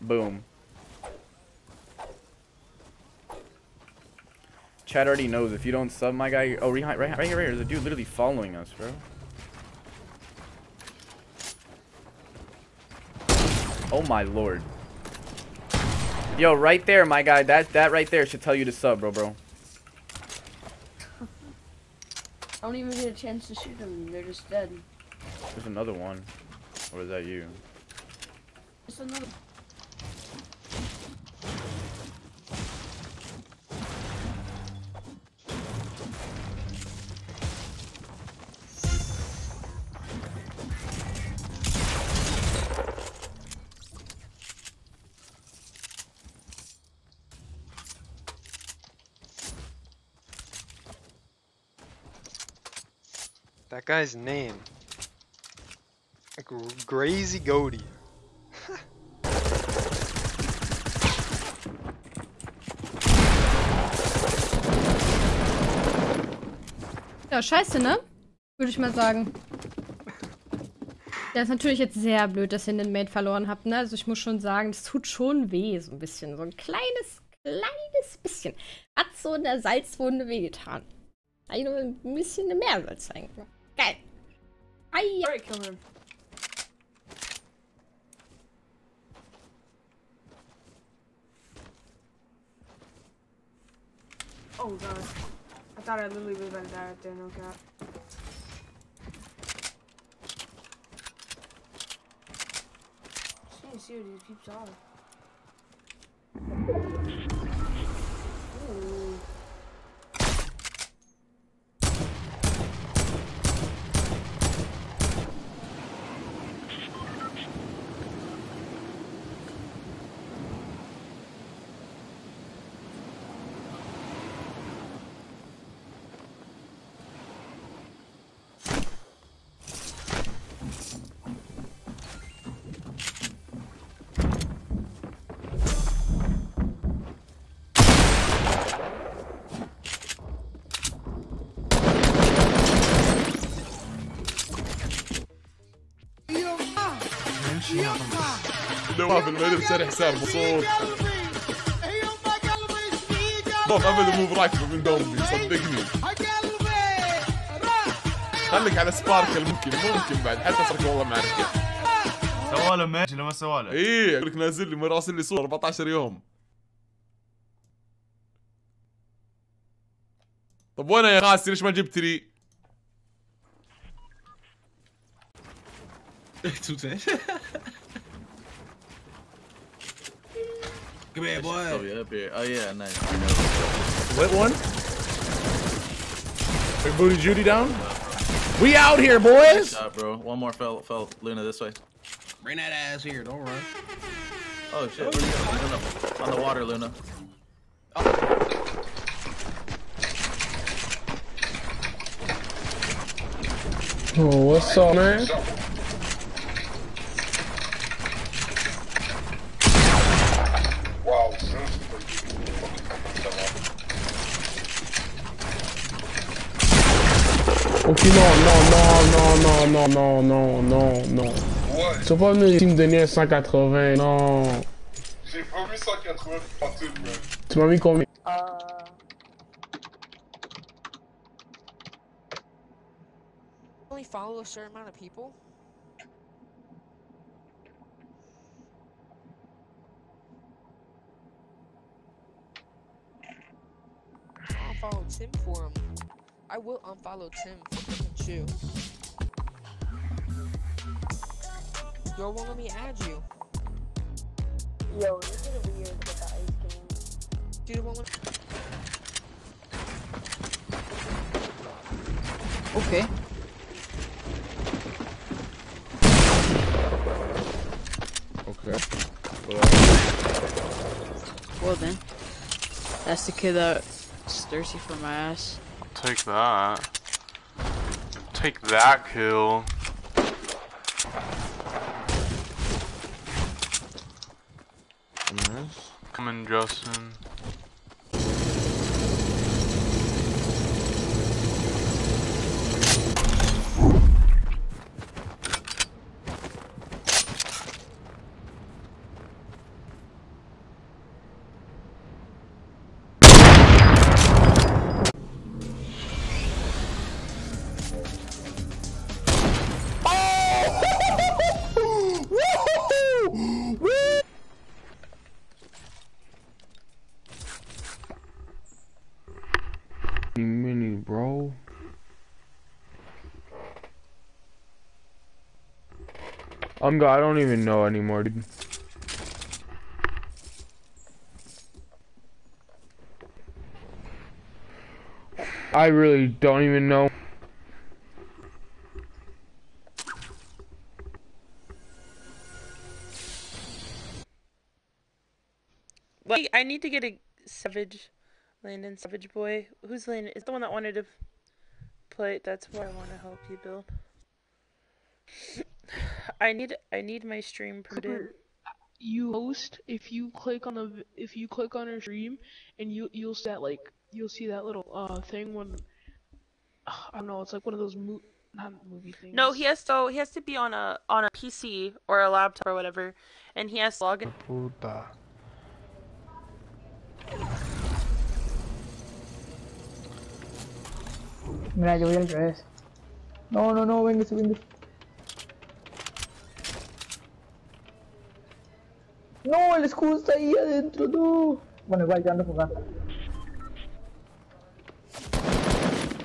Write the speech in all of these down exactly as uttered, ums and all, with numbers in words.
Boom. Chat already knows if you don't sub my guy. Oh, right, right, right here, right here. There's a dude literally following us, bro. Oh my lord. Yo, right there, my guy. That that right there should tell you to sub, bro, bro. I don't even get a chance to shoot them. They're just dead. There's another one. Or is that you? There's another. That guy's name, like Crazy Goaty. Ja, scheiße, ne? Würde ich mal sagen. Das ist natürlich jetzt sehr blöd, dass ihr den Mate verloren habt, ne? Also ich muss schon sagen, das tut schon weh, so ein bisschen. So ein kleines, kleines bisschen. Hat so eine Salzwunde wehgetan. Eigentlich nur ein bisschen mehr Salz eigentlich. Geil. Aye. All right, come on. Oh god. I thought I literally was gonna die right there, no cap. I can't see what these peeps are. Ooh. I've been living to that side of the soul. I'm in the move like I'm in the movie, so I'm thinking it. خليك على سباركل ممكن ممكن بعد حتى اترك والله ما اعرف كيف. سواله ماشي لما سواله. ايه يقول لك نازل لي مراسل لي صور أربعة عشر يوم. طب وانا يا غاسي ليش ما جبت لي؟ Come here, boy. Oh yeah, up here. Oh yeah, nice. Wet one. We booted Judy down. We out here, boys. Nice shot, bro. One more fell, fell. Luna this way. Bring that ass here. Don't run. Oh shit. Oh, yeah. Luna. On the water, Luna. Oh. Oh, what's up, man? Ok, non, non, non, non, non, non, non, non, non. Ouais. Tu vas pas venir ici me donner un cent quatre-vingts, non. J'ai pas vu cent quatre-vingts pour tout, bro. Tu m'as mis combien? Euh... Only follow a certain amount of people? I follow Tim for him. I will unfollow Tim for you. Y'all won't let me add you. Yo, this is gonna be weird with the ice game. Dude, won't let me. Okay. Okay. Well, well then. That's the kid that's thirsty for my ass. Take that. Take that kill. Nice. Come in, Justin. I'm God, I don't even know anymore, dude. I really don't even know. Wait, I need to get a Savage, Landon Savage boy. Who's Landon? Is the one that wanted to play? That's why I want to help you build. I need I need my stream permitted. You host if you click on the if you click on her stream and you you'll see that like you'll see that little uh thing when uh, I don't know, it's like one of those mo not movie things. No, he has to he has to be on a on a P C or a laptop or whatever, and he has to log in. Puta. Mira, yo voy al revés. No, no, no, venga, venga. No, el escudo está ahí adentro, no. Bueno, igual ya ando jugando.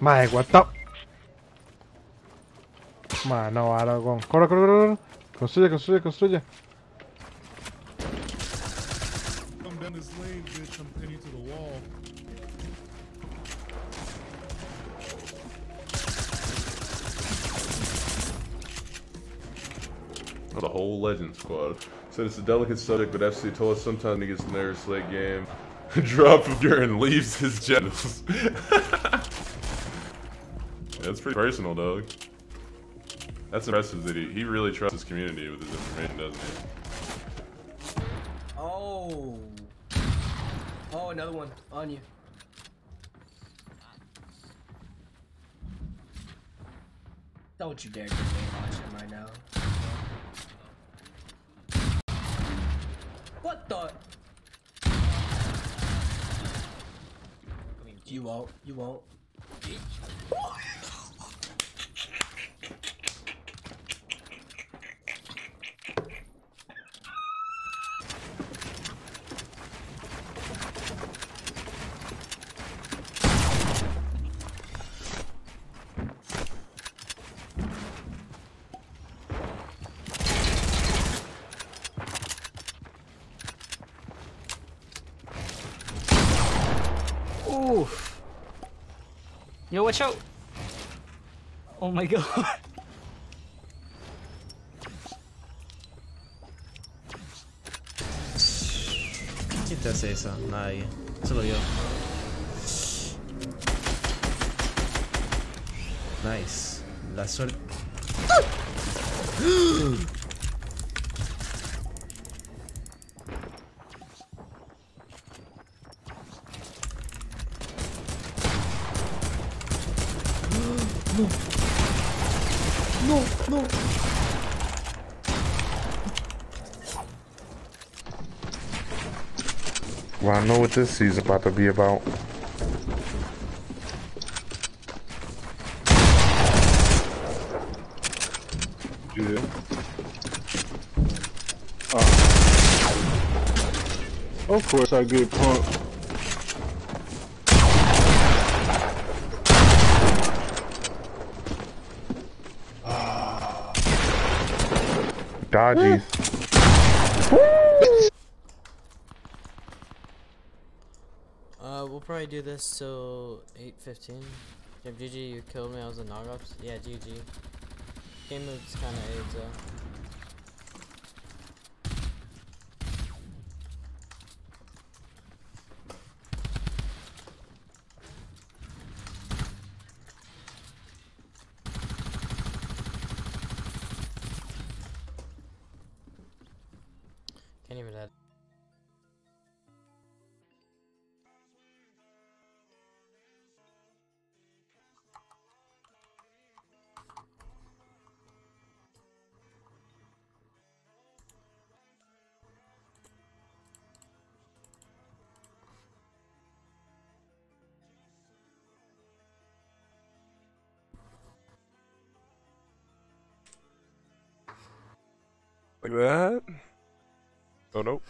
Madre, guato. Mano, Aragón. Corre, corre, corre. Construye, construye, construye. Come down this lane, bitch. I'm pinning to the wall. The whole Legend squad. Said it's a delicate subject, but F C told us sometimes he gets nervous late game. Drop of urine leaves his genitals. Yeah, that's pretty personal, dog. That's impressive that he, he really trusts his community with his information, doesn't he? Oh. Oh, another one on you. Don't you dare get me watching right now. What the? I mean, you won't. You won't. Oof. Yo, watch out! Oh my god. ¿Quién te hace eso? Nadie. Solo yo. Nice. La suerte. No. No, no. Well, I know what this season's about to be about. Yeah. Oh. Of course I get pumped. Dodgy. Uh, we'll probably do this till eight fifteen. Yeah, G G, you killed me. I was in knockups. Yeah, G G. Game mode's kind of AIDS though. Can't even add. Like that? Oh, nope.